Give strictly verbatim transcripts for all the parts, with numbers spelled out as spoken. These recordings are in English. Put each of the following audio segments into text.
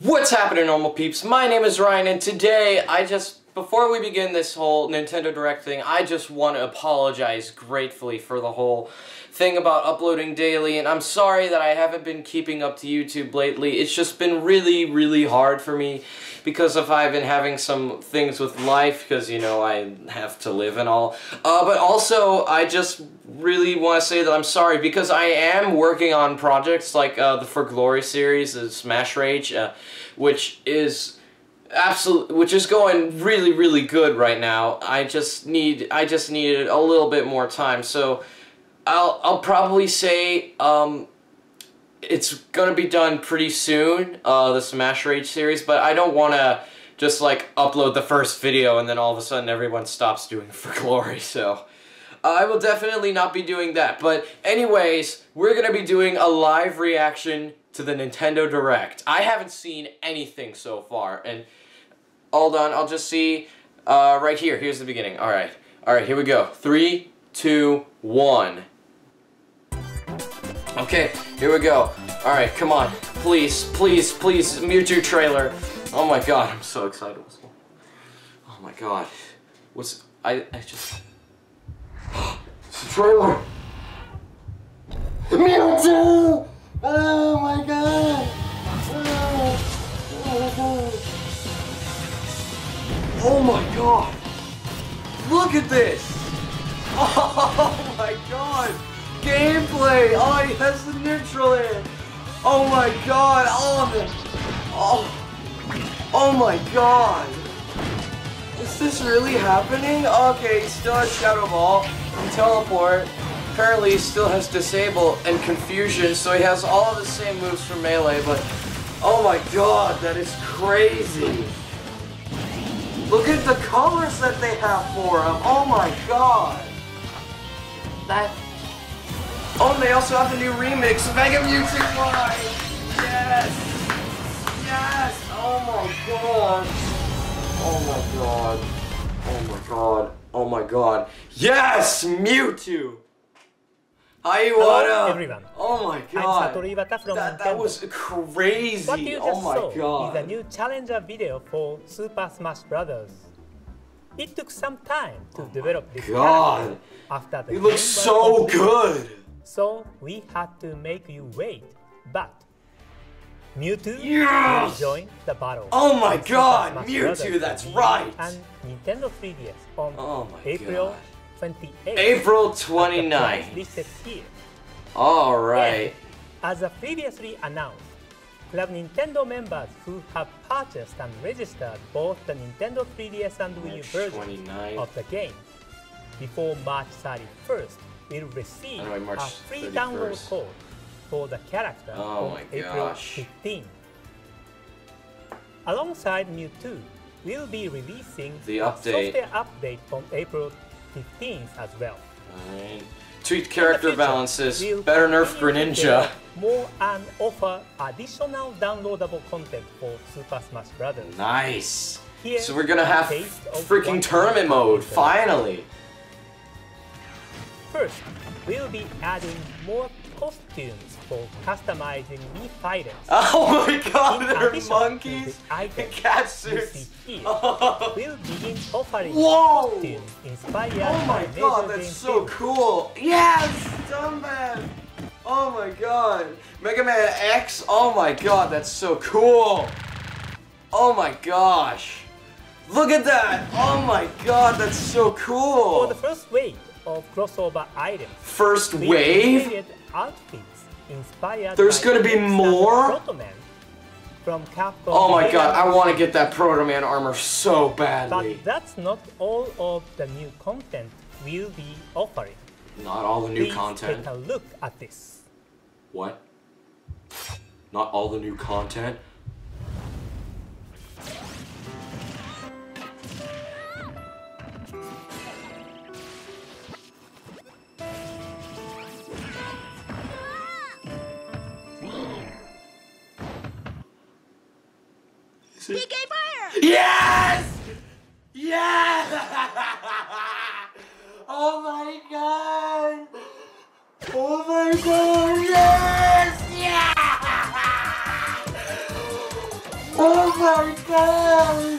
What's happening, normal peeps? My name is Ryan, and today I just, before we begin this whole Nintendo Direct thing, I just want to apologize gratefully for the whole thing about uploading daily, and I'm sorry that I haven't been keeping up to YouTube lately. It's just been really, really hard for me because of I've been having some things with life, because, you know, I have to live and all. Uh, but also, I just really want to say that I'm sorry, because I am working on projects like uh, the For Glory series, the Smash Rage, uh, which is absolutely, which is going really, really good right now. I just need, I just needed a little bit more time, so I'll, I'll probably say um, it's gonna be done pretty soon, uh, the Smash Rage series, but I don't want to just like upload the first video and then all of a sudden everyone stops doing For Glory, so I will definitely not be doing that. But anyways, we're going to be doing a live reaction to the Nintendo Direct. I haven't seen anything so far, and hold on, I'll just see uh, right here. Here's the beginning. All right, all right, here we go. Three, two, one. Okay, here we go. All right, come on, please, please, please, Mewtwo trailer. Oh my God, I'm so excited. Oh my God, what's I? I just. It's a trailer! Mewtwo! Oh my God! Oh, oh my God! Oh my God! Look at this! Oh my God! Gameplay! Oh, he has the neutral in! Oh my God! Oh, the... oh! Oh my God! Is this really happening? Okay, he still has Shadow Ball and Teleport. Apparently he still has Disable and Confusion, so he has all of the same moves from Melee, but oh my God, that is crazy! Look at the colors that they have for him! Oh my God! That... oh, and they also have the new remix, Mega Mewtwo Live! Yes! Yes! Oh my God! Oh my God, oh my God, oh my God. Yes, Mewtwo! Hi, Iwata! Everyone. Oh my God, I'm Satoru Iwata from that, that was crazy! What you oh just my saw God. Is a new challenger video for Super Smash Bros. It took some time to oh develop this God. After the it looks so good! So we had to make you wait, but Mewtwo yes! will join the battle. Oh my God, Mewtwo, that's right! And Nintendo three D S on oh April twenty-eighth. April twenty-ninth. Listed here. All right. And, as previously announced, Club Nintendo members who have purchased and registered both the Nintendo three D S and Wii U versions of the game before March thirty-first will receive anyway, a free thirty-first. Download code for the character oh on April fifteenth. Alongside Mewtwo, we'll be releasing the update. software update on April fifteenth as well. Alright. Tweet character future, balances, we'll better nerf Greninja. More and offer additional downloadable content for Super Smash Bros. Nice! Here so we're gonna have freaking tournament mode, finally! First, we'll be adding more costumes for customizing Mii fighters. Oh my God, in they're monkeys and cat suits. Oh. We'll begin offering Whoa. Costumes inspired by oh my by God, that's so films. Cool. Yes, Dumbman. Oh my God. Mega Man X. Oh my God, that's so cool. Oh my gosh. Look at that. Oh my God, that's so cool. For the first wave of crossover items. First we'll wave? Outfits inspired There's gonna be more? Proto Man from Capcom. Oh my God, I want to get that Proto Man armor so badly. But that's not all of the new content we'll be offering. Not all the new Please content? Take a look at this. What? Not all the new content? P K Fire! Yes! Yes! Oh my God! Oh my God! Yes! Yeah! my god!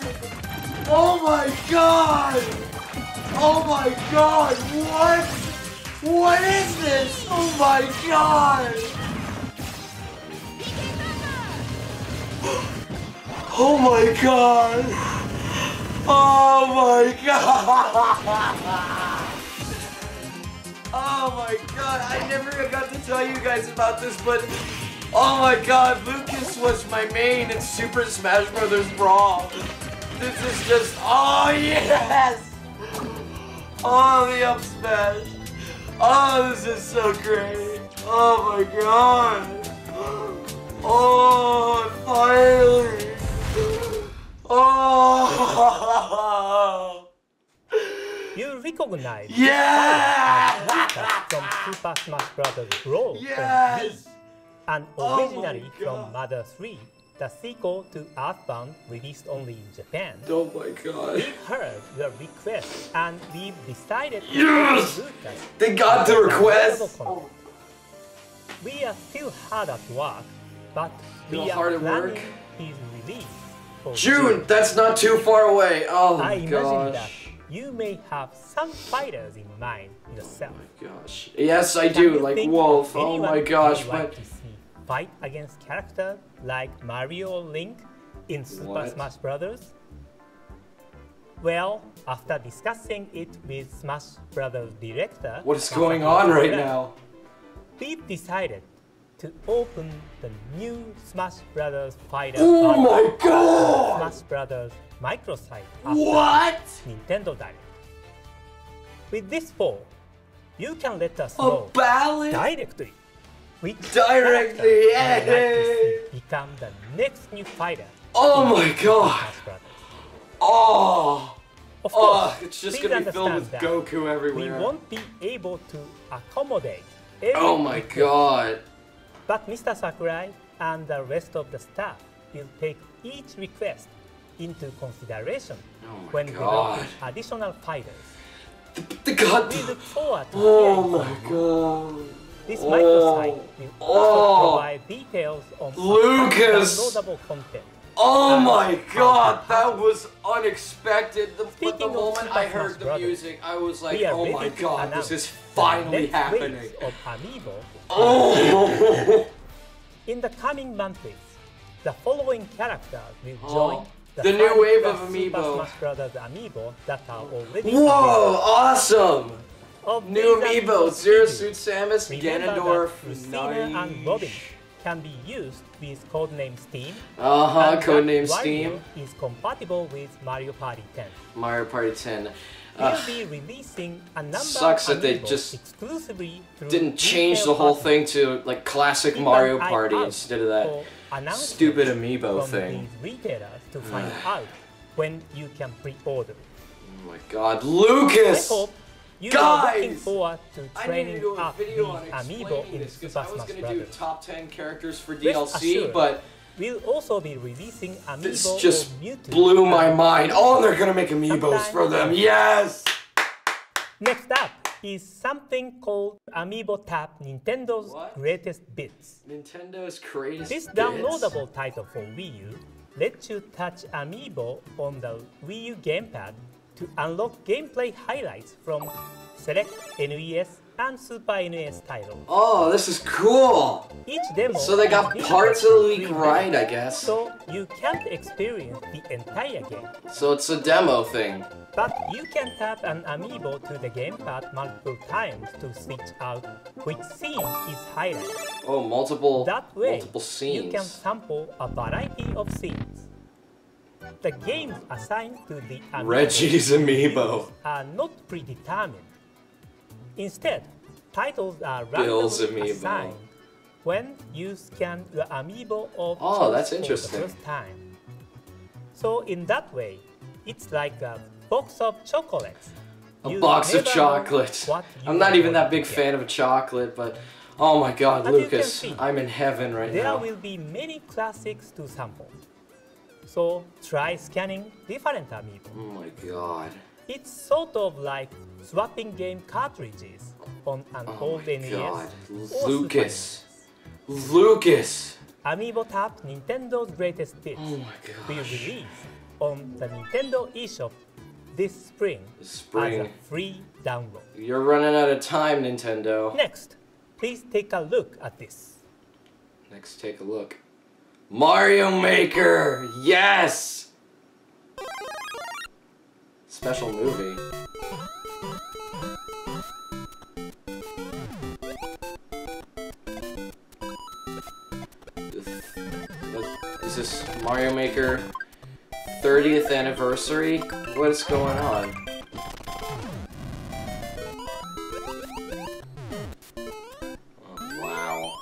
Oh my god! Oh my god! What? What is this? Oh my god! Oh my god! Oh my god! Oh my god! I never got to tell you guys about this, but oh my god, Lucas was my main in Super Smash Bros. Brawl. This is just, oh yes! Oh, the up smash. Oh, this is so great. Oh my god. Oh, finally. Oh. You recognize. Yeah! From Super Smash Bros. Brawl. Yes! And originally oh from Mother three, the sequel to Earthbound, released only in Japan. Oh my god. We heard your request and we've decided to yes! Lucas they got the request! Oh. We are still hard at work, but still we are planning his release for June! June. That's not too far away! Oh my I gosh. Imagine that you may have some fighters in mind yourself. Oh my gosh. Yes, I do, like Wolf. Oh my gosh, but... fight against characters like Mario or Link in Super what? Smash Bros. Well, after discussing it with Smash Bros. Director... What is going on right now? We've decided to open the new Smash Bros. Fighter... Oh my god! Smash Bros. Microsite after what? Nintendo Direct. With this poll, you can let us know directly which directly, yeah. Like become the next new fighter. Oh my god! Oh! Of course, oh, it's just gonna be filled with Goku everywhere. We won't be able to accommodate everyone. Oh my god! But Mister Sakurai and the rest of the staff will take each request into consideration oh when developing additional fighters. The, the god! We look forward to oh my god! This oh, microsite will also oh, provide details on Lucas. Downloadable content. Oh my god, that was unexpected. The, the moment I heard the music, I was like, oh my god, this is finally happening. Of Amiibo oh. In the coming months, the following characters will join oh. the, the new wave of Amiibo. Super Smash Bros. Amiibo that are already whoa, awesome! New Amiibo, Zero Suit Samus, Ganondorf, Christina and Robin can be used with Codename Steam. Uh-huh, Codename Steam is compatible with Mario Party ten. Mario Party ten. Uh, They'll be releasing a number sucks of that they just exclusively didn't change the whole thing to like classic Mario Party instead of that stupid Amiibo thing. Retailers to find out when you can pre-order. Oh my god, Lucas! You guys! Are looking forward to training to up video on Amiibo in this, Super I was Smash Brothers. Do top ten characters for D L C, assured, but we'll also be releasing Amiibo this just or Mewtwo blew my mind. Oh, they're gonna make Amiibos for them. Yes! Next up is something called Amiibo Tap, Nintendo's what? Greatest Bits. Nintendo's Greatest Bits? This downloadable title for Wii U lets you touch Amiibo on the Wii U gamepad to unlock gameplay highlights from select N E S and Super N E S titles. Oh, this is cool! Each demo so they got parts of the league right, I guess. So you can't experience the entire game. So it's a demo thing. But you can tap an Amiibo to the gamepad multiple times to switch out which scene is highlighted. Oh, multiple, that way, multiple scenes. You can sample a variety of scenes. The games assigned to the Amiibo Reggie's Amiibo are not predetermined. Instead, titles are randomly assigned when you scan the Amiibo of oh, that's interesting. The first time. So in that way, it's like a box of chocolates. A you box of chocolates. I'm not even that big fan of chocolate, but oh my god, as Lucas, see, I'm in heaven right there now. There will be many classics to sample. So try scanning different Amiibo. Oh my god. It's sort of like swapping game cartridges on an oh old N E S. Lucas. Lucas. Amiibo Tap, Nintendo's Greatest Hits, oh my gosh, will release on the Nintendo eShop this spring, spring as a free download. You're running out of time, Nintendo. Next, please take a look at this. Next, take a look. Mario Maker! Yes! Special movie. Is this Mario Maker thirtieth anniversary? What is going on? Oh, wow.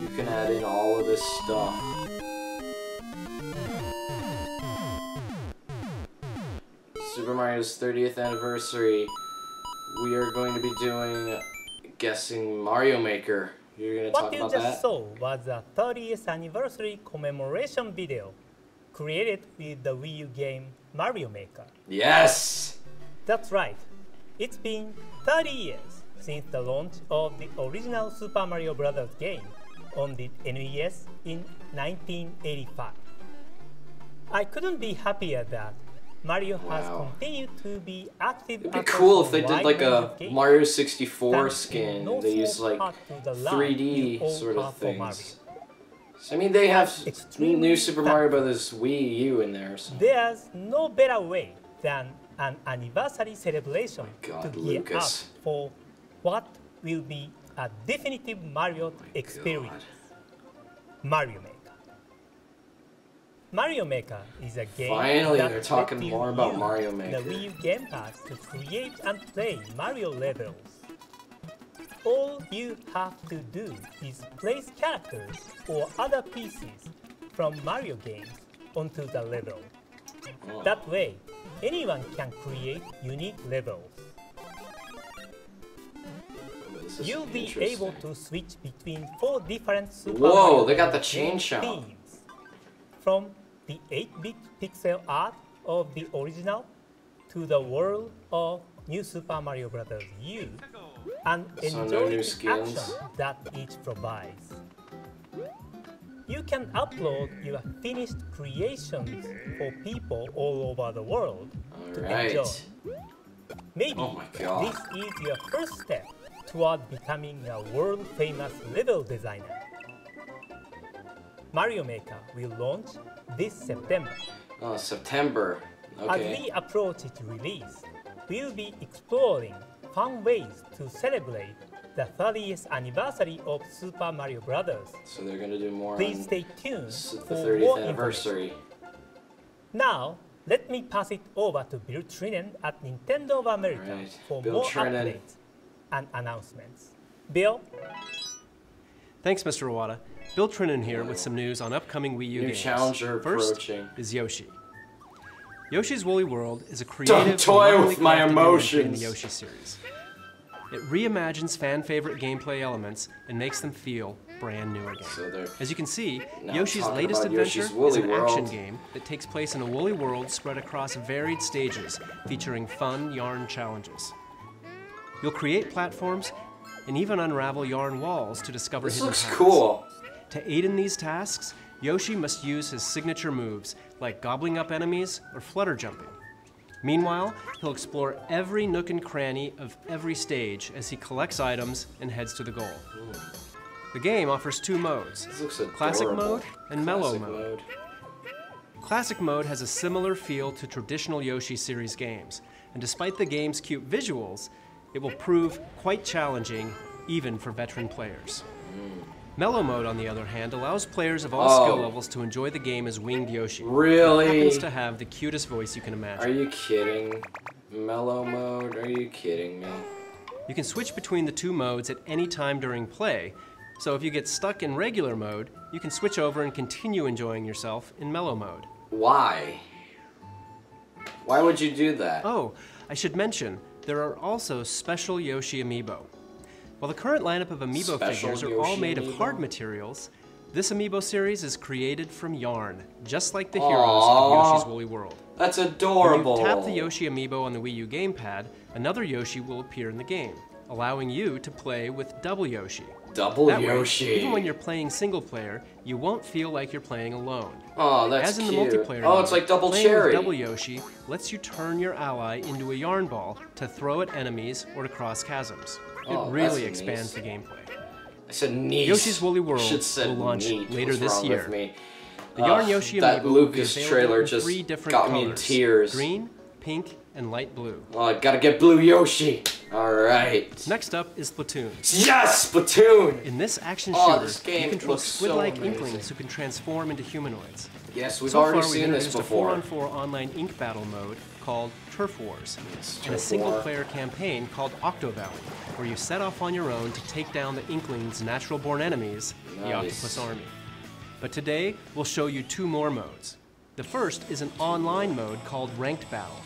You can add in all of this stuff. Super Mario's thirtieth anniversary. We are going to be doing guessing Mario Maker. You're gonna talk about that? What you just saw was a thirtieth anniversary commemoration video created with the Wii U game Mario Maker. Yes! That's right. It's been thirty years since the launch of the original Super Mario Bros. Game on the N E S in nineteen eighty-five. I couldn't be happier that Mario wow. has continued to be active. It'd be cool if they did like a Mario sixty-four skin. No they use like three D sort of things. So, I mean, they have new Super Mario Brothers Wii U in there. So. There's no better way than an anniversary celebration oh God, to gear up for what will be a definitive Mario oh experience. God. Mario Maker. Mario Maker is a game. Finally, that they're talking more about Mario Maker. The Wii U Gamepad to create and play Mario levels. All you have to do is place characters or other pieces from Mario games onto the level. Oh. That way, anyone can create unique levels. You'll be able to switch between four different Super Whoa, Mario they got the chain shot themes from the eight bit pixel art of the original to the world of New Super Mario Bros. U and enjoy no the skills. action that each provides. You can upload your finished creations for people all over the world all to right. enjoy. Maybe oh my God. this is your first step toward becoming a world-famous level designer. Mario Maker will launch this September. Oh, September. Okay. As we approach its release, we'll be exploring fun ways to celebrate the thirtieth anniversary of Super Mario Brothers. So they're going to do more. Please stay tuned for the thirtieth anniversary. Now, let me pass it over to Bill Trinen at Nintendo of America right. for Bill more Trinen. updates and announcements. Bill? Thanks, Mister Iwata. Bill Trinen here with some news on upcoming Wii U New games. Challenger First approaching. is Yoshi. Yoshi's Woolly World is a creative Don't toy with my emotions. in the Yoshi series. It reimagines fan favorite gameplay elements and makes them feel brand new again. So As you can see, Yoshi's latest adventure Yoshi's is an World. action game that takes place in a woolly world spread across varied stages, featuring fun yarn challenges. You'll create platforms and even unravel yarn walls to discover this hidden looks talents. cool. To aid in these tasks, Yoshi must use his signature moves, like gobbling up enemies or flutter jumping. Meanwhile, he'll explore every nook and cranny of every stage as he collects items and heads to the goal. Ooh. The game offers two modes, Classic Mode and Mellow Mode. Classic Mode has a similar feel to traditional Yoshi series games, and despite the game's cute visuals, it will prove quite challenging, even for veteran players. Mm. Mellow Mode, on the other hand, allows players of all oh. skill levels to enjoy the game as winged Yoshi. Really? Who happens to have the cutest voice you can imagine. Are you kidding? Mellow Mode, are you kidding me? You can switch between the two modes at any time during play, so if you get stuck in regular mode, you can switch over and continue enjoying yourself in Mellow Mode. Why? Why would you do that? Oh, I should mention, there are also special Yoshi Amiibo. While the current lineup of Amiibo Special figures are Yoshi all made Amiibo. of hard materials, this Amiibo series is created from yarn, just like the Aww, heroes of Yoshi's Woolly World. That's adorable! When you tap the Yoshi Amiibo on the Wii U gamepad, another Yoshi will appear in the game. allowing you to play with double Yoshi. Double that Yoshi. Way, even when you're playing single player, you won't feel like you're playing alone. Oh, that's As in cute. The multiplayer oh, mode, it's like double playing cherry. With double Yoshi lets you turn your ally into a yarn ball to throw at enemies or to cross chasms. It oh, really expands nice. The gameplay. I said niece. Yoshi's Woolly World will launch neat. later What's this year. The uh, Yarn Yoshi that Lucas trailer just three different got colors, me in tears. Green, pink, and light blue. Oh, I gotta get blue Yoshi. All right. Next up is Splatoon. Yes, Splatoon! In this action shooter, oh, this game you control squid-like so Inklings who can transform into humanoids. Yes, we've so already far, seen we've this before. So far, we've introduced a four on four online ink battle mode called Turf Wars, it's and Turf a single-player campaign called Octovalley, where you set off on your own to take down the Inklings' natural-born enemies, nice. the Octopus Army. But today, we'll show you two more modes. The first is an online mode called Ranked Battle.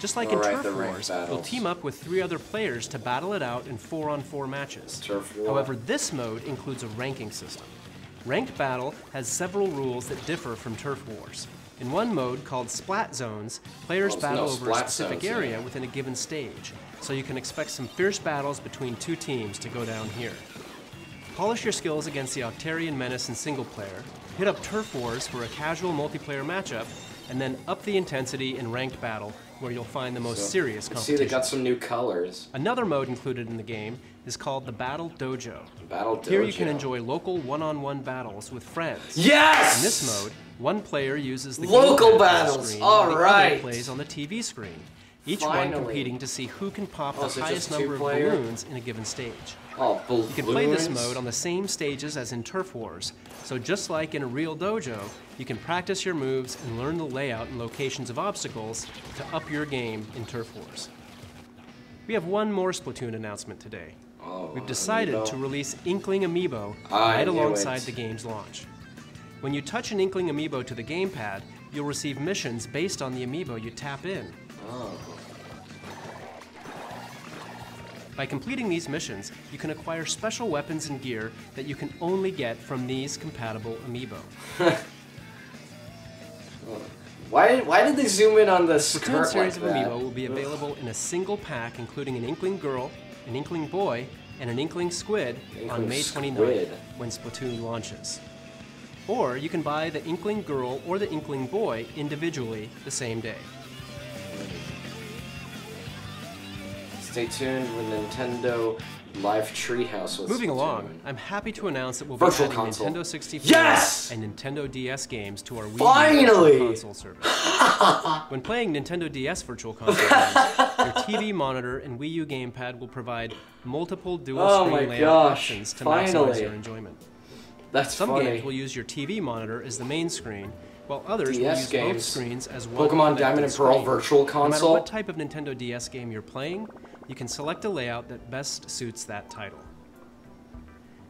Just like All in right, Turf Wars, you'll team up with three other players to battle it out in four on four matches. However, this mode includes a ranking system. Ranked Battle has several rules that differ from Turf Wars. In one mode called Splat Zones, players well, battle no over a specific zones, area yeah. within a given stage, so you can expect some fierce battles between two teams to go down here. Polish your skills against the Octarian Menace in single player, hit up Turf Wars for a casual multiplayer matchup, and then up the intensity in Ranked Battle, where you'll find the most so, serious competition. See, they got some new colors. Another mode included in the game is called the Battle Dojo. Battle Dojo. Here you can enjoy local one-on-one battles with friends. Yes! In this mode, one player uses the local battles. All right. The other plays on the T V screen. Each Finally. one competing to see who can pop oh, the highest number of player? balloons in a given stage. Oh, balloons. You can play this mode on the same stages as in Turf Wars, so just like in a real dojo, you can practice your moves and learn the layout and locations of obstacles to up your game in Turf Wars. We have one more Splatoon announcement today. Oh, We've decided Amiibo. to release Inkling Amiibo I right alongside it. the game's launch. When you touch an Inkling Amiibo to the gamepad, you'll receive missions based on the Amiibo you tap in. Oh. By completing these missions, you can acquire special weapons and gear that you can only get from these compatible Amiibo. why, why did they zoom in on the skirt like series of that? Amiibo will be available in a single pack, including an Inkling Girl, an Inkling Boy, and an Inkling Squid Inkling on May twenty-ninth, when Splatoon launches. Or you can buy the Inkling Girl or the Inkling Boy individually the same day. Stay tuned with Nintendo Live Treehouse. Moving along, I'm happy to announce that we'll be adding Nintendo sixty-four yes! and Nintendo D S games to our Wii U Finally! Virtual Console service. When playing Nintendo D S Virtual Console games, your T V monitor and Wii U gamepad will provide multiple dual oh screen layout gosh. options to Finally. maximize your enjoyment. That's Some funny. games will use your T V monitor as the main screen, while others will use games. both screens as one Pokémon Diamond and Pearl Virtual Console. No matter what type of Nintendo D S game you're playing, you can select a layout that best suits that title.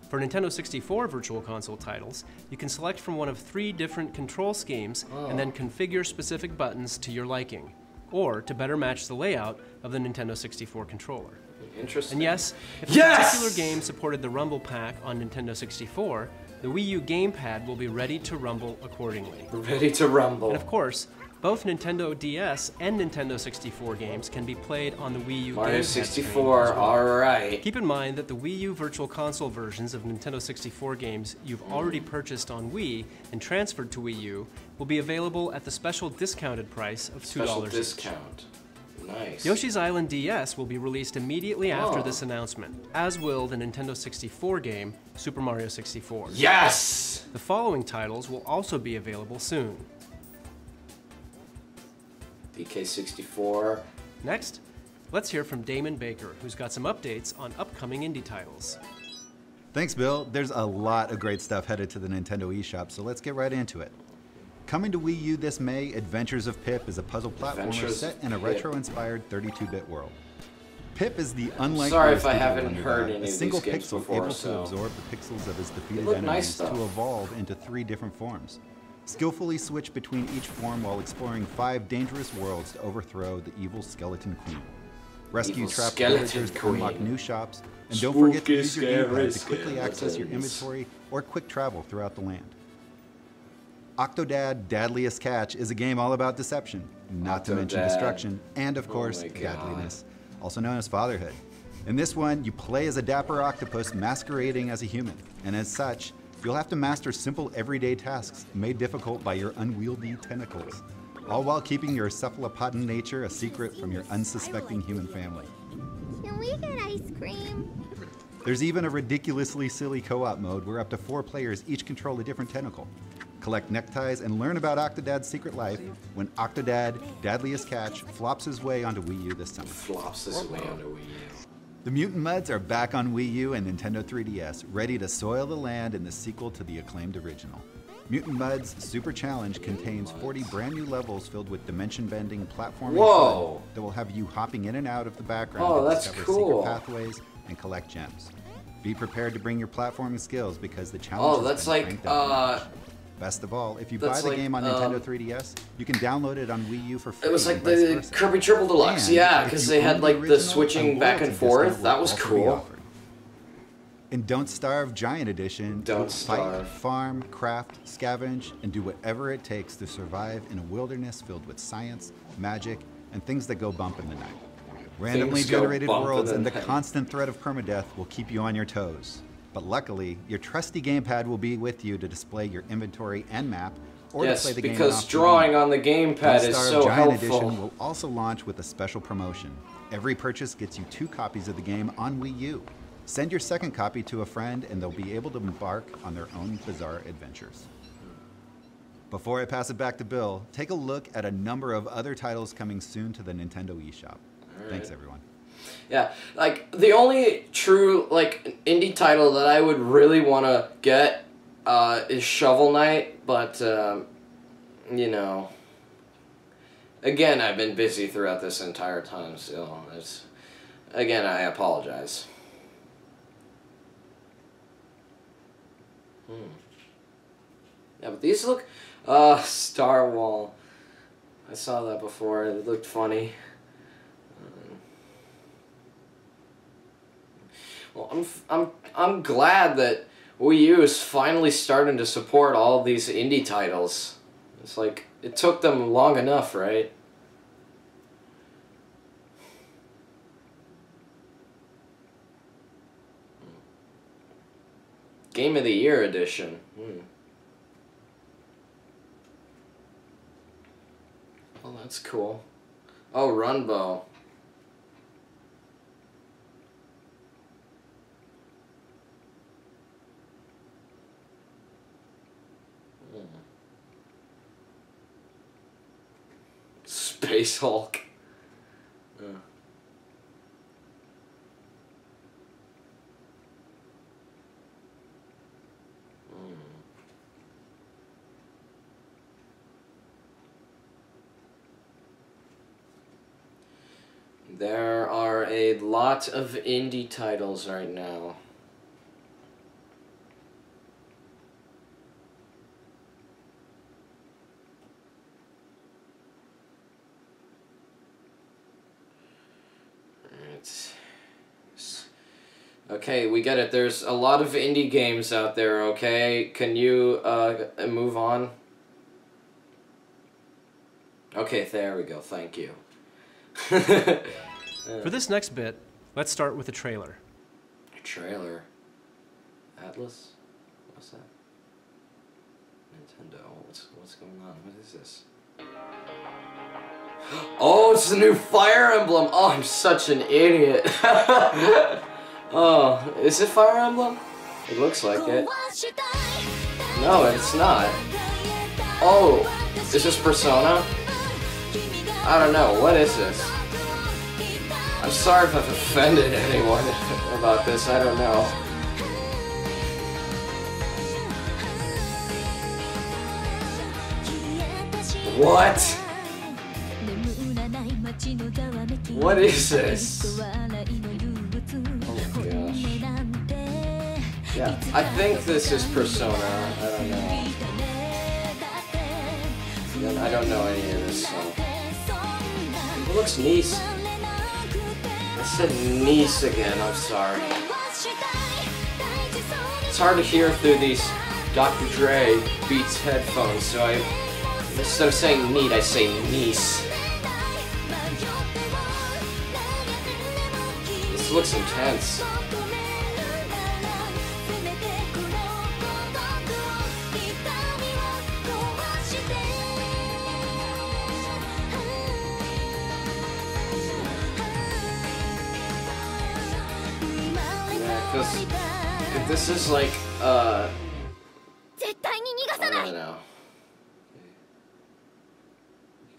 For Nintendo sixty-four Virtual Console titles, you can select from one of three different control schemes oh. and then configure specific buttons to your liking, or to better match the layout of the Nintendo sixty-four controller. Interesting. And yes, if yes! a particular game supported the Rumble Pack on Nintendo sixty-four, the Wii U gamepad will be ready to rumble accordingly. Ready to rumble. And of course, both Nintendo D S and Nintendo sixty-four games can be played on the Wii U Mario sixty-four, well. alright. Keep in mind that the Wii U Virtual Console versions of Nintendo sixty-four games you've already purchased on Wii and transferred to Wii U will be available at the special discounted price of two dollars special discount. Each. Nice. Yoshi's Island D S will be released immediately oh. after this announcement, as will the Nintendo sixty-four game, Super Mario sixty-four. Yes! The following titles will also be available soon. B K sixty-four. Next, let's hear from Damon Baker, who's got some updates on upcoming indie titles. Thanks, Bill. There's a lot of great stuff headed to the Nintendo eShop, so let's get right into it. Coming to Wii U this May, Adventures of Pip is a puzzle platformer set in a retro-inspired thirty-two bit world. Pip is the unlikely Sorry if I haven't heard any of these games before, so... A single pixel able to absorb the pixels of his defeated enemies nice, to evolve into three different forms. Skillfully switch between each form while exploring five dangerous worlds to overthrow the evil Skeleton Queen. Rescue trapped villagers to unlock new shops, and Spooky don't forget to use your gamepad to quickly access your inventory or quick travel throughout the land. Octodad Dadliest Catch is a game all about deception, not Octodad. to mention destruction, and of course, oh godliness, also known as fatherhood. In this one, you play as a dapper octopus masquerading as a human, and as such, you'll have to master simple everyday tasks made difficult by your unwieldy tentacles, all while keeping your cephalopodan nature a secret from your unsuspecting human family. Can we get ice cream? There's even a ridiculously silly co-op mode where up to four players each control a different tentacle. Collect neckties and learn about Octodad's secret life when Octodad Dadliest Catch flops his way onto Wii U this summer. Flops his way onto Wii U. The Mutant Muds are back on Wii U and Nintendo three D S, ready to soil the land in the sequel to the acclaimed original. Mutant Muds Super Challenge contains forty brand new levels filled with dimension-bending platforming Whoa. that will have you hopping in and out of the background oh, to discover cool. secret pathways and collect gems. Be prepared to bring your platforming skills because the challenge is Oh, that's like, uh... Best of all, if you That's buy the like, game on Nintendo um, three D S, you can download it on Wii U for free. It was like the Kirby Triple Deluxe, and yeah, because they had like the, the switching back and forth. That was cool. And Don't Starve Giant Edition, Don't Starve. Fight, farm, craft, scavenge, and do whatever it takes to survive in a wilderness filled with science, magic, and things that go bump in the night. Randomly things generated worlds and the night. constant threat of permadeath will keep you on your toes. But luckily, your trusty gamepad will be with you to display your inventory and map, or yes, to play the game. Yes, because drawing on the gamepad is so helpful. Giant Edition will also launch with a special promotion. Every purchase gets you two copies of the game on Wii U. Send your second copy to a friend, and they'll be able to embark on their own bizarre adventures. Before I pass it back to Bill, take a look at a number of other titles coming soon to the Nintendo eShop. Right. Thanks, everyone. Yeah, like, the only true, like, indie title that I would really want to get uh, is Shovel Knight, but, um, you know, again, I've been busy throughout this entire time, so it's, again, I apologize. Hmm. Yeah, but these look, uh, Starwall, I saw that before, it looked funny. Well, I'm, I'm, I'm glad that Wii U is finally starting to support all these indie titles. It's like, it took them long enough, right? Game of the Year edition. Hmm. Well, that's cool. Oh, Runbow. Space Hulk. Yeah. Mm. There are a lot of indie titles right now. Okay, we get it. There's a lot of indie games out there, okay? Can you uh, move on? Okay, there we go. Thank you. For this next bit, let's start with a trailer. A trailer? Atlus? What's that? Nintendo. What's, what's going on? What is this? Oh, it's the new Fire Emblem! Oh, I'm such an idiot. Oh, is it Fire Emblem? It looks like it. No, it's not. Oh, is this Persona? I don't know, what is this? I'm sorry if I've offended anyone about this, I don't know. What? What is this? Yeah, I think this is Persona. I don't know. I don't know any of this, so. It looks nice. I said nice again, I'm sorry. It's hard to hear through these Doctor Dre Beats headphones, so I, instead of saying neat, I say nice. This This looks intense. Because if this is like, uh, I don't know.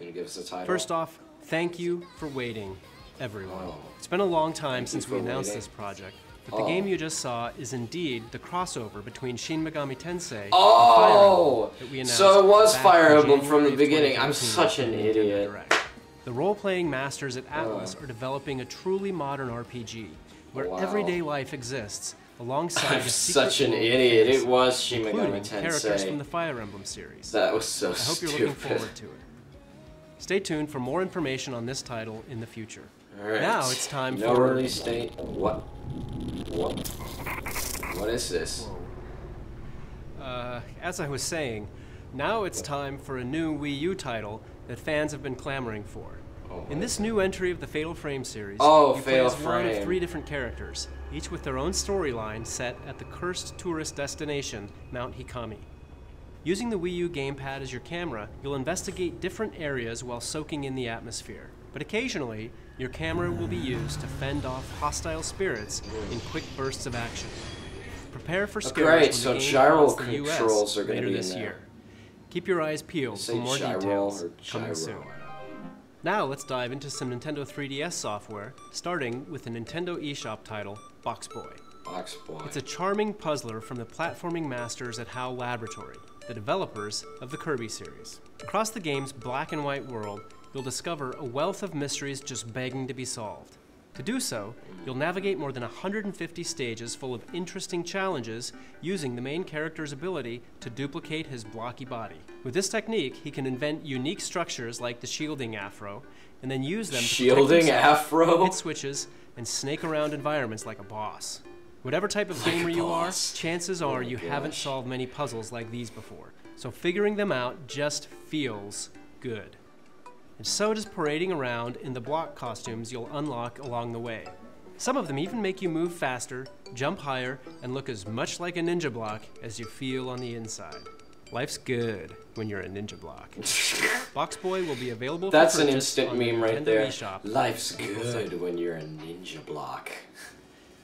You gonna give us a title? First off, thank you for waiting, everyone. Oh. It's been a long time since we announced waiting. this project, but oh. the game you just saw is indeed the crossover between Shin Megami Tensei oh. and Fire Emblem that we announced. So it was Fire Emblem from the beginning. I'm such an idiot. Direct. The role-playing masters at Atlus oh. are developing a truly modern R P G. Where wow. everyday life exists, alongside I'm such an idiot. Games, it was Shin Megami Tensei. Characters from the Fire Emblem series. That was so stupid. I hope stupid. you're looking forward to it. Stay tuned for more information on this title in the future. All right. Now it's time no for release date. What? What? What is this? Uh, as I was saying, now it's time for a new Wii U title that fans have been clamoring for. In this new entry of the Fatal Frame series, oh, you play as one of three different characters, each with their own storyline set at the cursed tourist destination, Mount Hikami. Using the Wii U gamepad as your camera, you'll investigate different areas while soaking in the atmosphere. But occasionally, your camera will be used to fend off hostile spirits in quick bursts of action. Prepare for scares when the game so gyro controls are going to be in there. Keep your eyes peeled for more details coming soon. Now let's dive into some Nintendo three D S software, starting with the Nintendo eShop title, BoxBoy. BoxBoy. It's a charming puzzler from the platforming masters at HAL Laboratory, the developers of the Kirby series. Across the game's black and white world, you'll discover a wealth of mysteries just begging to be solved. To do so, you'll navigate more than one hundred fifty stages full of interesting challenges using the main character's ability to duplicate his blocky body. With this technique, he can invent unique structures like the shielding afro, and then use them to shielding afro? hit switches and snake around environments like a boss. Whatever type of like gamer you are, chances are oh you gosh. haven't solved many puzzles like these before, so figuring them out just feels good. And so does parading around in the block costumes you'll unlock along the way. Some of them even make you move faster, jump higher, and look as much like a ninja block as you feel on the inside. Life's good when you're a ninja block. BoxBoy will be available for purchase on the Nintendo eShop. That's an instant meme right there. Life's good when you're a ninja block.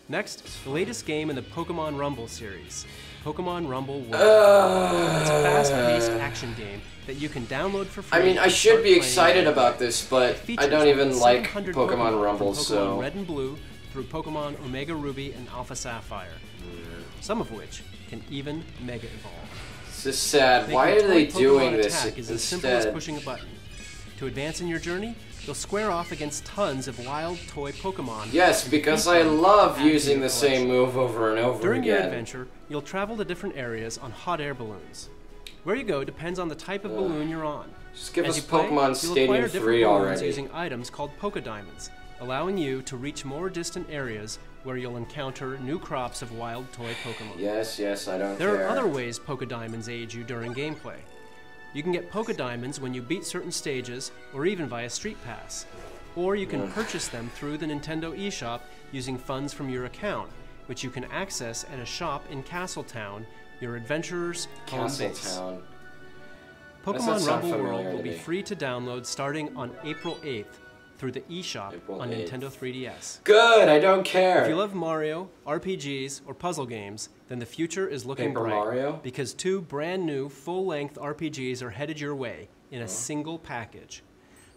Next, the latest game in the Pokémon Rumble series, Pokémon Rumble World. Uh, it's a fast-paced action game that you can download for free. I mean, I should be excited about this, but I don't even like Pokemon, Pokemon Rumble, Pokemon so... Red and Blue through Pokemon Omega Ruby and Alpha Sapphire, mm. some of which can even Mega Evolve. This is sad. Why are they doing this instead? Is as simple as pushing a button. To advance in your journey, you'll square off against tons of wild toy Pokemon. Yes, because I love using the same move over and over again. During your adventure, you'll travel to different areas on hot air balloons. Where you go depends on the type of balloon you're on. Just give us Pokemon Stadium three already. Using items called Poké Diamonds, allowing you to reach more distant areas where you'll encounter new crops of wild toy Pokemon. Yes, yes, I don't care. There are other ways Poké Diamonds aid you during gameplay. You can get Poké Diamonds when you beat certain stages, or even via Street Pass. Or you can purchase them through the Nintendo eShop using funds from your account, which you can access at a shop in Castletown, your adventurer's home base. Pokemon Rumble World will be free to download starting on April eighth through the eShop on Nintendo three D S. Good, I don't care! If you love Mario, R P Gs, or puzzle games, then the future is looking Paper bright, Mario? because two brand new full-length R P Gs are headed your way in a oh. single package.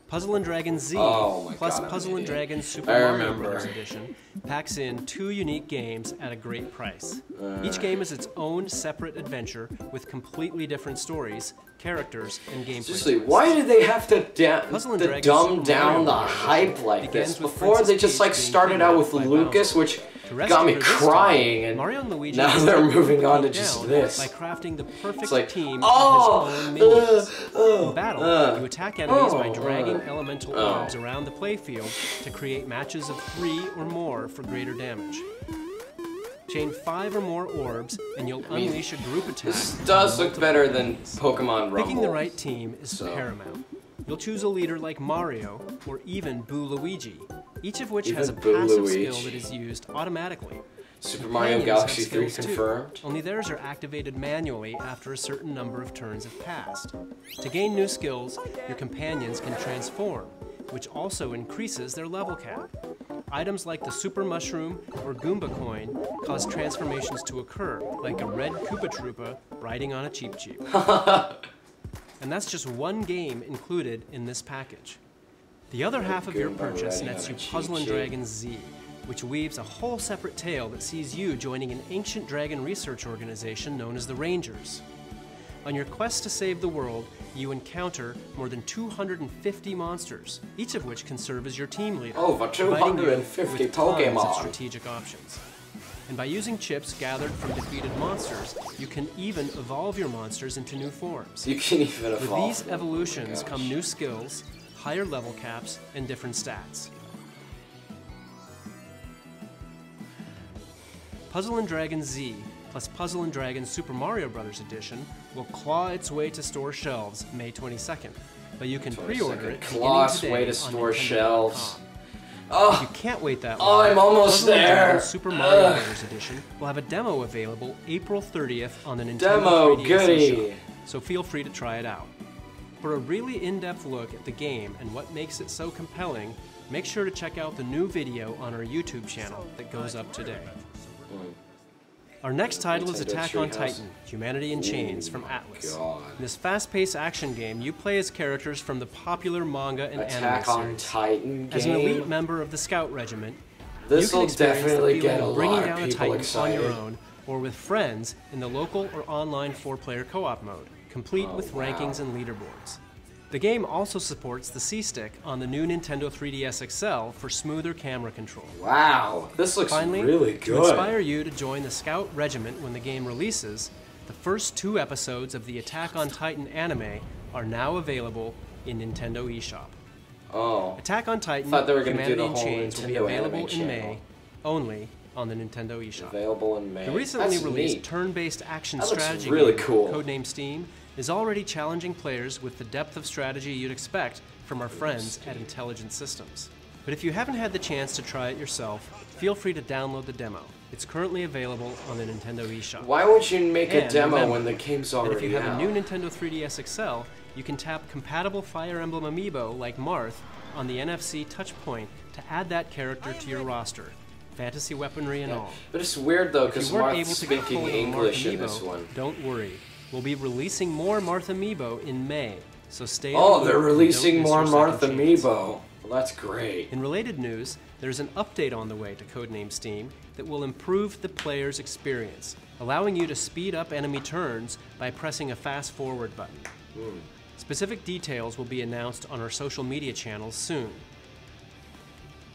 Puzzle and Dragon Z oh plus God, Puzzle and Dragon Super Mario Bros. Edition packs in two unique games at a great price. Uh. Each game is its own separate adventure with completely different stories, characters, and gameplay. Seriously, why do they have to da dumb down the hype like this? Before they just like started out with Lucas, which got me crying, and Mario and Luigi now they're moving on to just this. By crafting the perfect it's like, team oh, of his own minions. Uh, uh, In battle, uh, you attack enemies oh, by dragging uh, elemental oh. orbs around the playfield to create matches of three or more for greater damage. Chain five or more orbs, and you'll I mean, unleash a group attack. This does look better than Pokemon Rumble. Picking the right team is so. paramount. You'll choose a leader like Mario, or even Boo Luigi, each of which Even has a passive skill that is used automatically. Super Mario Galaxy three confirmed. Too, only theirs are activated manually after a certain number of turns have passed. To gain new skills, your companions can transform, which also increases their level cap. Items like the Super Mushroom or Goomba Coin cause transformations to occur, like a red Koopa Troopa riding on a Cheep Cheep. And that's just one game included in this package. The other half of your purchase nets you Puzzle and Dragons Z, which weaves a whole separate tale that sees you joining an ancient dragon research organization known as the Rangers. On your quest to save the world, you encounter more than two hundred fifty monsters, each of which can serve as your team leader, Over two hundred fifty Pokémon and strategic options. And by using chips gathered from defeated monsters, you can even evolve your monsters into new forms. You can even evolve. With these evolutions oh come new skills, higher level caps, and different stats. Puzzle and Dragon Z plus Puzzle and Dragon Super Mario Bros. Edition will claw its way to store shelves May twenty-second, but you can pre-order it claw its way to store shelves. Oh, you can't wait that long. Oh, I'm almost Puzzle there. And Dragon Super Mario Bros. Edition will have a demo available April thirtieth on the Nintendo demo three D S goody. Shop, so feel free to try it out. For a really in-depth look at the game and what makes it so compelling, make sure to check out the new video on our YouTube channel that goes up today. Our next title is Attack on Titan, Humanity in Chains from Atlus. In this fast-paced action game, you play as characters from the popular manga and anime series. As an elite member of the Scout Regiment, you can experience the bringing down a Titan on your own or with friends in the local or online four-player co-op mode, complete with rankings and leaderboards. The game also supports the C-Stick on the new Nintendo three D S X L for smoother camera control. Wow, this looks Finally, really good. To inspire you to join the Scout Regiment when the game releases, the first two episodes of the Attack on Titan anime are now available in Nintendo eShop. Oh, Attack on Titan thought they were Humanity do the in Chains Nintendo will be available in May only on the Nintendo eShop. Available in May. The recently That's released turn-based action strategy really game, cool. Codename Steam, is already challenging players with the depth of strategy you'd expect from our friends at Intelligent Systems. But if you haven't had the chance to try it yourself, feel free to download the demo. It's currently available on the Nintendo eShop. Why would you make and a demo remember, when the game's already out? If you have out? a new Nintendo three D S X L, you can tap compatible Fire Emblem Amiibo like Marth on the N F C Touchpoint to add that character to your roster. Fantasy weaponry and yeah. all. But it's weird though, because Marth's speaking English Marth Amiibo, in this one. Don't worry. We'll be releasing more Marth Amiibo in May, so stay Oh, they're releasing more Marth Amiibo. Well, that's great. In related news, there's an update on the way to Codename Steam that will improve the player's experience, allowing you to speed up enemy turns by pressing a fast forward button. Mm. Specific details will be announced on our social media channels soon.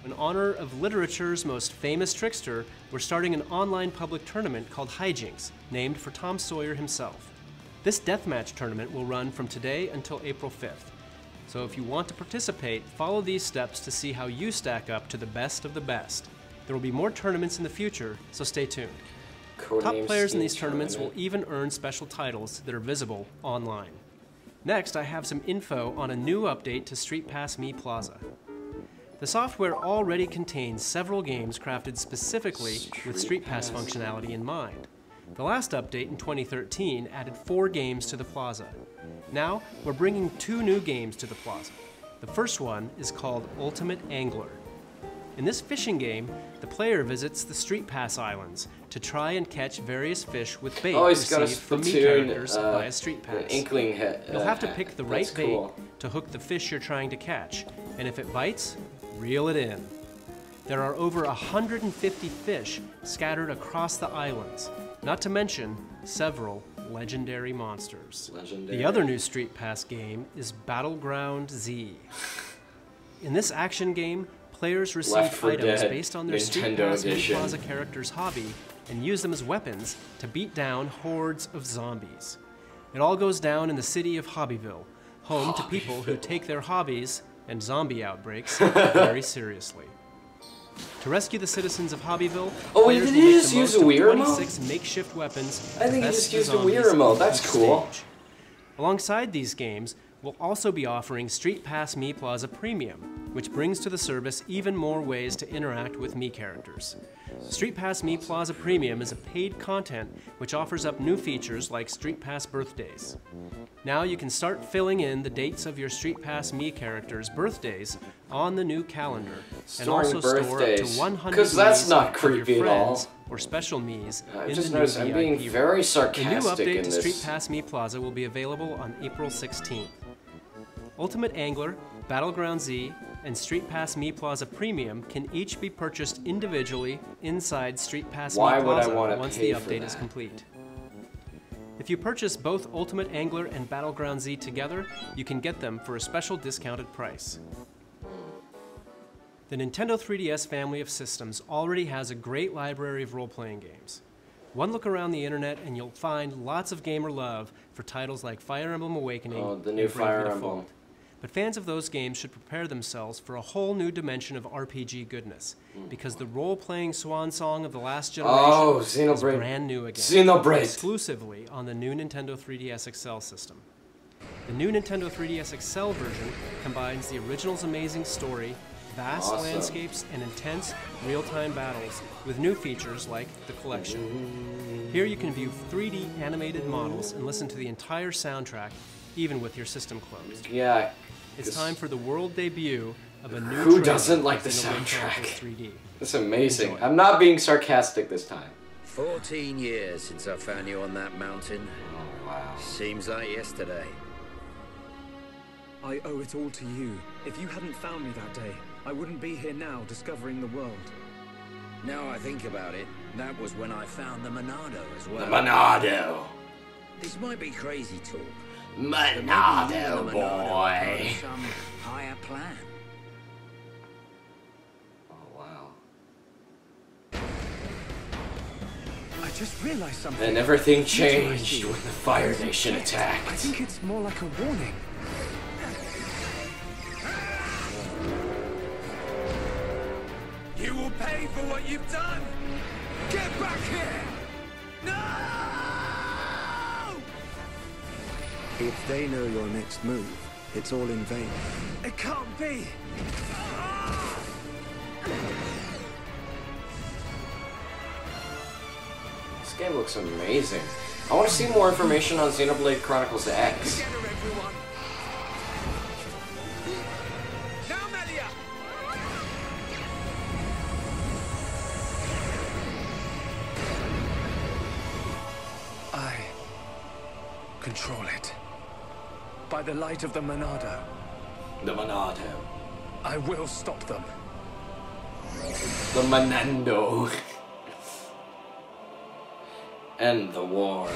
In honor of literature's most famous trickster, we're starting an online public tournament called Hijinks, named for Tom Sawyer himself. This deathmatch tournament will run from today until April fifth. So if you want to participate, follow these steps to see how you stack up to the best of the best. There will be more tournaments in the future, so stay tuned. Codename Top players Steam in these tournaments tournament. will even earn special titles that are visible online. Next, I have some info on a new update to Street Pass Me Plaza. The software already contains several games crafted specifically Street with Street Pass, Pass functionality in mind. The last update in twenty thirteen added four games to the plaza. Now, we're bringing two new games to the plaza. The first one is called Ultimate Angler. In this fishing game, the player visits the Street Pass Islands to try and catch various fish with bait oh, received got a from Splatoon, meat characters uh, by a Street Pass. Inkling hit, uh, You'll have to pick the right bait cool. to hook the fish you're trying to catch, and if it bites, reel it in. There are over one hundred fifty fish scattered across the islands, not to mention several legendary monsters. Legendary. The other new Street Pass game is Battleground Z. In this action game, players receive items based on their Street Pass Me Plaza character's hobby and use them as weapons to beat down hordes of zombies. It all goes down in the city of Hobbyville, home Hobbyville. to people who take their hobbies and zombie outbreaks very seriously. To rescue the citizens of Hobbyville, oh, players did he will make just the use most a Wii of twenty-six remote? makeshift weapons. I think he just used a Wii remote. That's cool. Stage. Alongside these games, we'll also be offering Street Pass Me Plaza Premium, which brings to the service even more ways to interact with Mii characters. Street Pass Mii Plaza Premium is a paid content which offers up new features like Street Pass birthdays. Now you can start filling in the dates of your Street Pass Mii characters' birthdays on the new calendar, and also store up to one hundred Miis for your friends or special Miis in the new V I P. I'm being very sarcastic. The new update to Street Pass Mii Plaza will be available on April sixteenth. Ultimate Angler, Battleground Z, and Street Pass Mii Plaza Premium can each be purchased individually inside Street Pass Mii Plaza once the update is complete. If you purchase both Ultimate Angler and Battleground Z together, you can get them for a special discounted price. The Nintendo three D S family of systems already has a great library of role-playing games. One look around the internet and you'll find lots of gamer love for titles like Fire Emblem Awakening oh, the new and Fire Emblem. Fold. But fans of those games should prepare themselves for a whole new dimension of R P G goodness, because the role-playing swan song of the last generation oh, is brand new again, Xenoblade. Exclusively on the new Nintendo three D S X L system. The new Nintendo three D S X L version combines the original's amazing story, vast awesome. landscapes, and intense real-time battles with new features like the collection. Here you can view three D animated models and listen to the entire soundtrack, even with your system closed. Yeah. It's time for the world debut of a new. Who doesn't like the soundtrack? It's amazing. Enjoy. I'm not being sarcastic this time. Fourteen years since I found you on that mountain. Oh, wow. Seems like yesterday. I owe it all to you. If you hadn't found me that day, I wouldn't be here now discovering the world. Now I think about it, that was when I found the Monado as well. The Monado. This might be crazy talk. Monado boy. Some higher plan. Oh wow. I just realized something. And everything changed when the Fire Nation attacked. I think it's more like a warning. You will pay for what you've done. Get back here. No! If they know your next move, it's all in vain. It can't be! Ah! This game looks amazing. I want to see more information on Xenoblade Chronicles X. Together, everyone. Now, Melia! I control it. By the light of the Monado. The Monado. I will stop them. The Monando. End the war.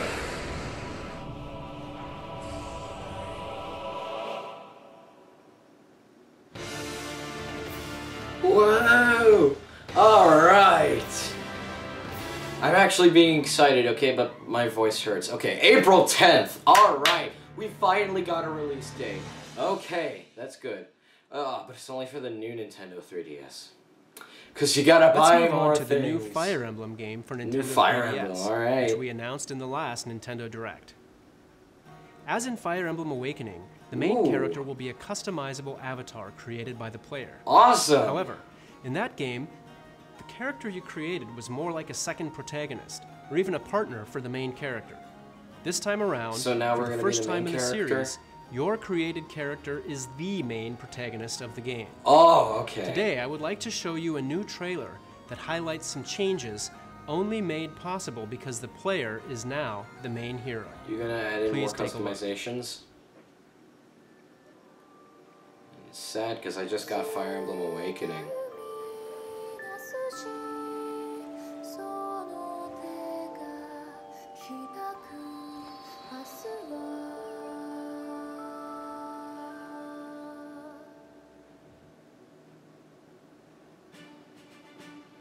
Whoa! Alright! I'm actually being excited, okay, but my voice hurts. Okay, April tenth! Alright! We finally got a release date. Okay, that's good. Uh, but it's only for the new Nintendo three D S. Cause you gotta buy more on to things. The new Fire Emblem game for Nintendo new Fire three D S, Emblem, all right. which we announced in the last Nintendo Direct. As in Fire Emblem Awakening, the main Ooh. character will be a customizable avatar created by the player. Awesome! However, in that game, the character you created was more like a second protagonist, or even a partner for the main character. This time around, so now for we're the first the time in character. the series, your created character is the main protagonist of the game. Oh, okay. Today, I would like to show you a new trailer that highlights some changes only made possible because the player is now the main hero. You're gonna add in Please more customizations? It's sad because I just got Fire Emblem Awakening.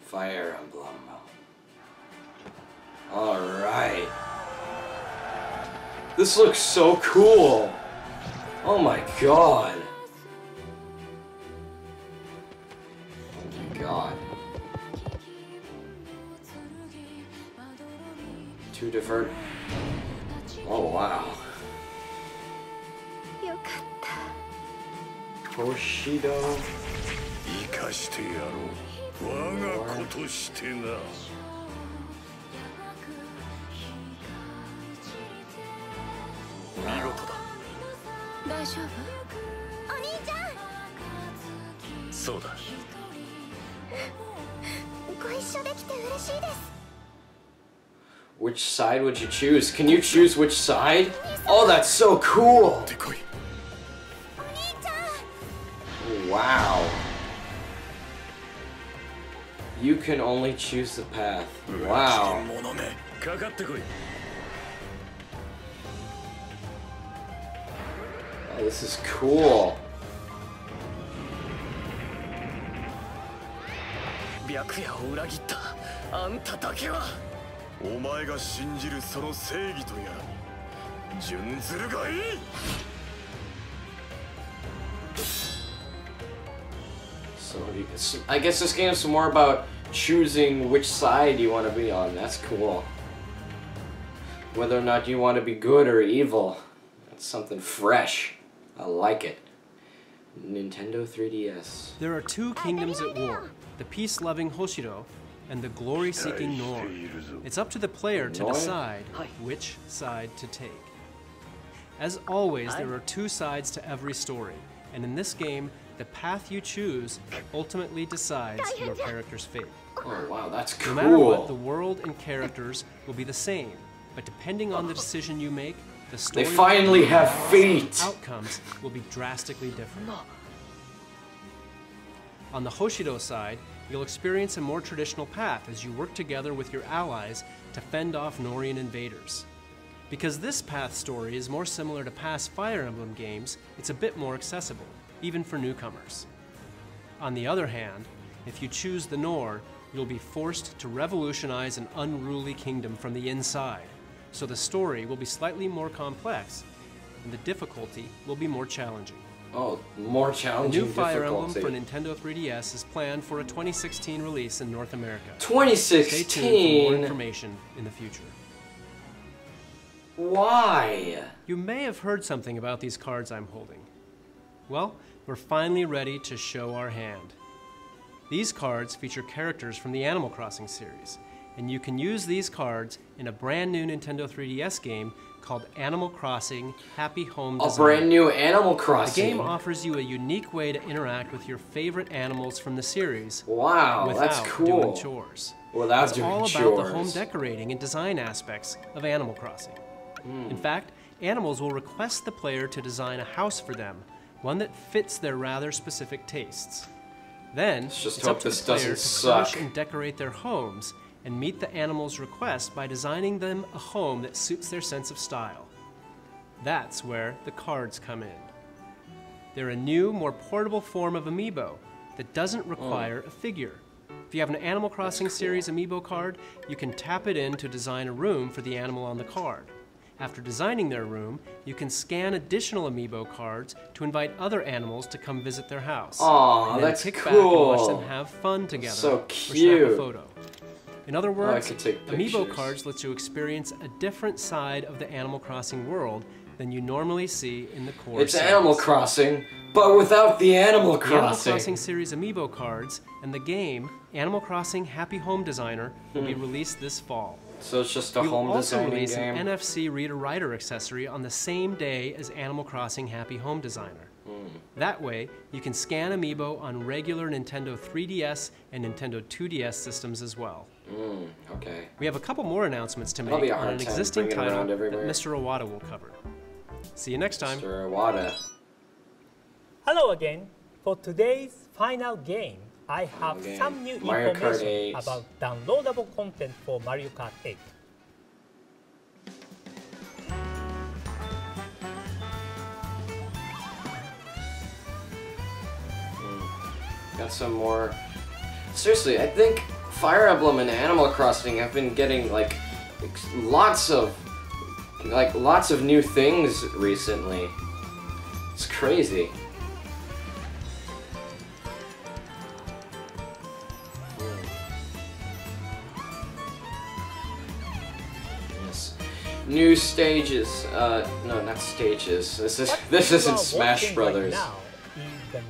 Fire Emblem. Alright. This looks so cool. Oh my god. Oh my god. Two different. Oh wow. Bushido. Which side would you choose? Can you choose which side? Oh, that's so cool! Wow. You can only choose the path. Wow. Oh, this is cool. So I guess this game is more about choosing which side you want to be on. That's cool. Whether or not you want to be good or evil. That's something fresh. I like it. Nintendo three D S. There are two kingdoms at war. The peace-loving Hoshiro and the glory-seeking Nor. It's up to the player to decide which side to take. As always, there are two sides to every story, and in this game, the path you choose ultimately decides your character's fate. Oh wow, that's cool. No matter what, the world and characters will be the same, but depending on the decision you make, the story they finally have fate. Outcomes will be drastically different. On the Hoshiro side, you'll experience a more traditional path as you work together with your allies to fend off Norian invaders. Because this path story is more similar to past Fire Emblem games, it's a bit more accessible, even for newcomers. On the other hand, if you choose the Nor, you'll be forced to revolutionize an unruly kingdom from the inside, so the story will be slightly more complex, and the difficulty will be more challenging. Oh, more challenging. The new Fire Emblem for Nintendo three D S is planned for a twenty sixteen release in North America. twenty sixteen! Stay tuned for more information in the future. Why? You may have heard something about these cards I'm holding. Well, we're finally ready to show our hand. These cards feature characters from the Animal Crossing series, and you can use these cards in a brand new Nintendo three D S game called Animal Crossing Happy Home Design. A brand new Animal Crossing. The game offers you a unique way to interact with your favorite animals from the series. Wow, that's cool. Without doing chores. Without it's doing chores. It's all about the home decorating and design aspects of Animal Crossing. Mm. In fact, animals will request the player to design a house for them, one that fits their rather specific tastes. Then, Let's just it's hope up to this the player to crush and decorate their homes and meet the animal's request by designing them a home that suits their sense of style. That's where the cards come in. They're a new, more portable form of Amiibo that doesn't require oh. a figure. If you have an Animal Crossing cool. series Amiibo card, you can tap it in to design a room for the animal on the card. After designing their room, you can scan additional Amiibo cards to invite other animals to come visit their house. Aww, and then that's kick cool. back and watch them have fun together. So cute. Or snap a photo. In other words, oh, Amiibo cards let you experience a different side of the Animal Crossing world than you normally see in the core It's series. Animal Crossing, but without the Animal Crossing. The Animal Crossing series Amiibo cards and the game Animal Crossing Happy Home Designer will hmm. be released this fall. So it's just a You'll home also release game. an N F C reader-writer accessory on the same day as Animal Crossing Happy Home Designer. Mm. That way, you can scan Amiibo on regular Nintendo three D S and Nintendo two D S systems as well. Mm. Okay. We have a couple more announcements to make on an existing title that Mister Iwata will cover. See you next time. Mister Iwata. Hello again. For today's final game, I have okay. some new Mario information about downloadable content for Mario Kart eight. Mm. Got some more. Seriously, I think Fire Emblem and Animal Crossing have been getting like lots of like lots of new things recently. It's crazy. New stages, uh, no, not stages. This is this isn't Smash Brothers. Right now is the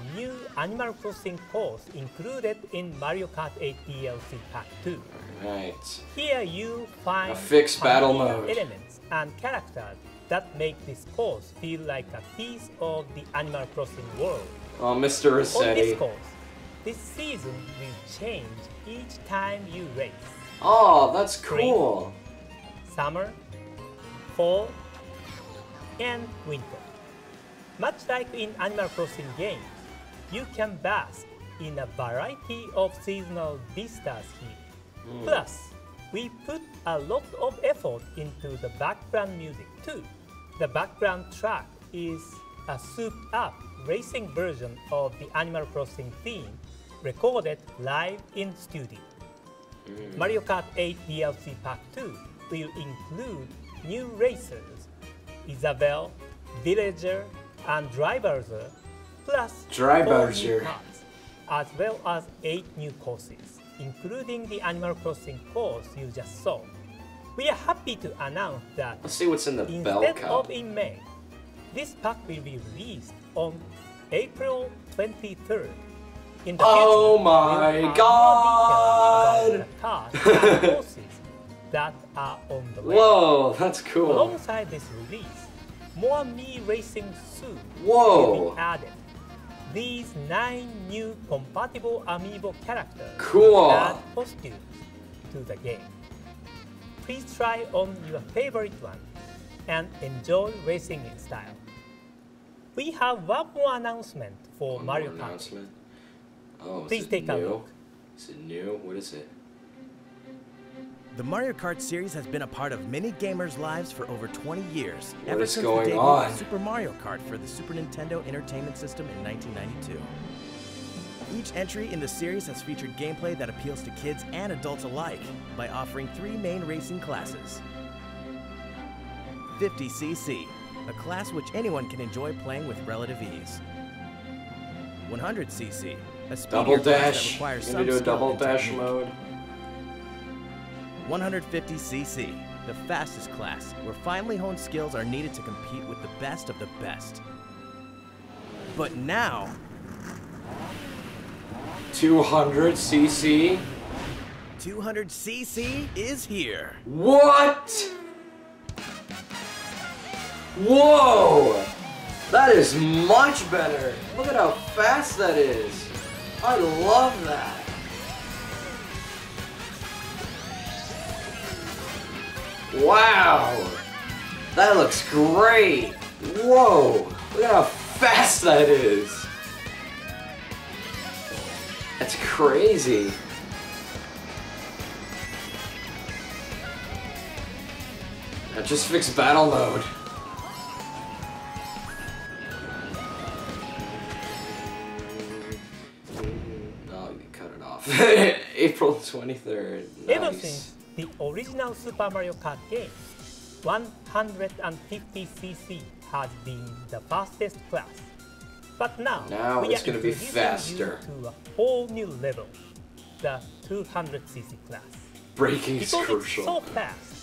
Animal Crossing course included in Mario Kart eight D L C Pack two. Alright. Here you find a fixed battle mode elements and characters that make this course feel like a piece of the Animal Crossing world. Oh, Mister Rossetti. On this course, this season will change each time you race. Oh, that's cool. Spring, summer, fall, and winter. Much like in Animal Crossing games, you can bask in a variety of seasonal vistas here. Mm. Plus, we put a lot of effort into the background music too. The background track is a souped-up racing version of the Animal Crossing theme recorded live in studio. Mm. Mario Kart eight D L C Pack two will include new racers, Isabelle, Villager, and Dryburzer, plus Dryburzer, as well as eight new courses, including the Animal Crossing course you just saw. We are happy to announce that let's see what's in the instead bell of in May, this pack will be released on April twenty-third. In the oh future, my God! The courses that are on the way. Whoa, that's cool. Alongside this release, more Mii Racing soon will be added. These nine new compatible Amiibo characters cool. add costumes to the game. Please try on your favorite one and enjoy racing in style. We have one more announcement for one Mario Kart. Oh, please take new? a look. Is it new? What is it? The Mario Kart series has been a part of many gamers' lives for over twenty years, what ever since the debut of Super Mario Kart for the Super Nintendo Entertainment System in nineteen ninety-two. Each entry in the series has featured gameplay that appeals to kids and adults alike by offering three main racing classes. fifty C C, a class which anyone can enjoy playing with relative ease. one hundred C C, a speedier class that requires some skill and technique. Double dash mode. one hundred fifty C C, the fastest class, where finely honed skills are needed to compete with the best of the best. But now... two hundred C C? two hundred C C is here. What? Whoa! That is much better. Look at how fast that is. I love that. Wow! That looks great! Whoa! Look at how fast that is! That's crazy! I just fixed battle mode. Oh, you cut it off. April twenty-third. Nice. The original Super Mario Kart game, one hundred fifty C C has been the fastest class. But now, now we it's are gonna be faster to a whole new level, the two hundred C C class. Braking is because crucial. Because it's so fast,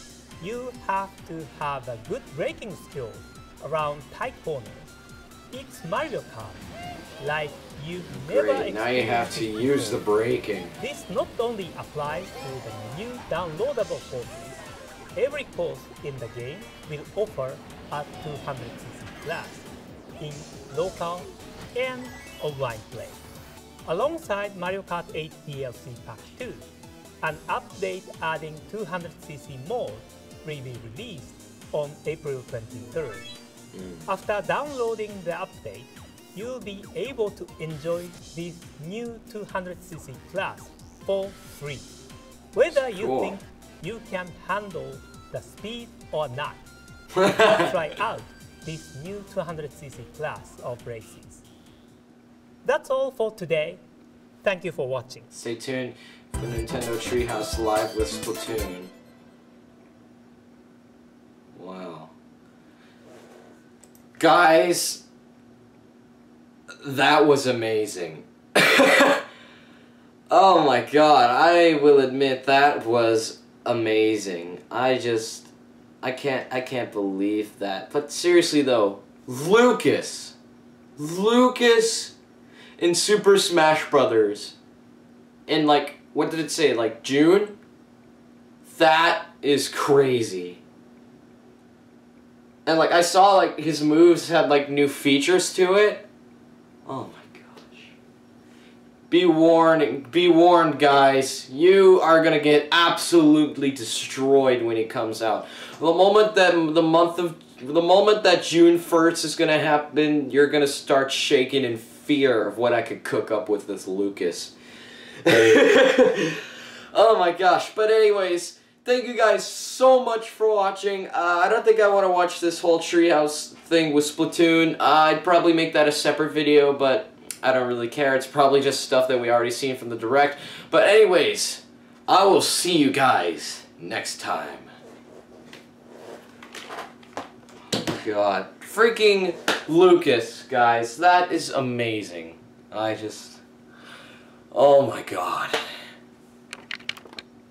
you have to have a good braking skill around tight corners. It's Mario Kart, like you've never experienced. Great, now you have to use the braking. This not only applies to the new downloadable courses. Every course in the game will offer a two hundred C C class in local and online play. Alongside Mario Kart eight D L C Pack two, an update adding two hundred C C mode will be released on April twenty-third. After downloading the update, you'll be able to enjoy this new two hundred C C class for free. Whether you cool. think you can handle the speed or not, try out this new two hundred C C class of races. That's all for today. Thank you for watching. Stay tuned for Nintendo Treehouse Live with Splatoon. Wow. Guys, that was amazing. Oh my God, I will admit that was amazing. I just, I can't, I can't believe that. But seriously though, Lucas, Lucas in Super Smash Brothers. In like, what did it say, like June? That is crazy. And like, I saw like his moves had like new features to it. Oh my gosh. Be warned, be warned guys. You are gonna get absolutely destroyed when it comes out. The moment that the month of, the moment that June first is gonna happen, you're gonna start shaking in fear of what I could cook up with this Lucas. Oh my gosh, but anyways, thank you guys so much for watching. uh, I don't think I want to watch this whole treehouse thing with Splatoon. uh, I'd probably make that a separate video, but I don't really care. It's probably just stuff that we already seen from the Direct, but anyways, I will see you guys next time. God, freaking Lucas, guys, that is amazing. I just, oh my god.